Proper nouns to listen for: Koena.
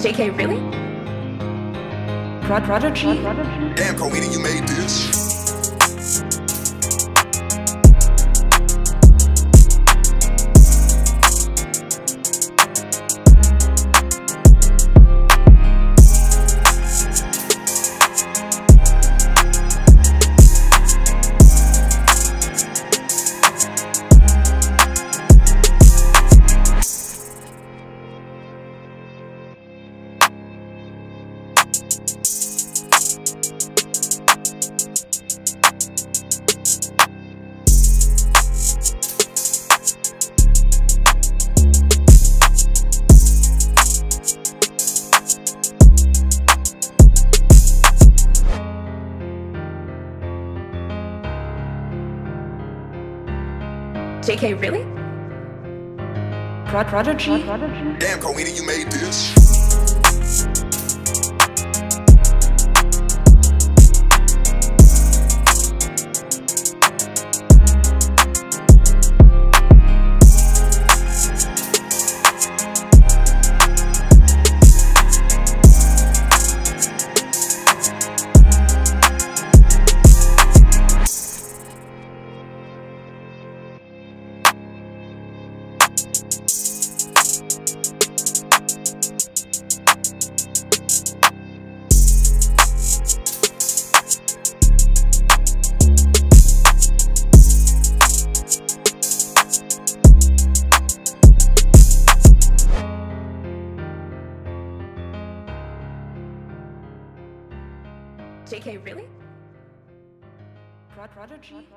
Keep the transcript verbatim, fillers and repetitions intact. J K, really? Prod Prodigy? Damn, Koena, you made this. J K, really? Prod Prodigy? Damn, Koena, you made this. J K, really? Prod Prodigy?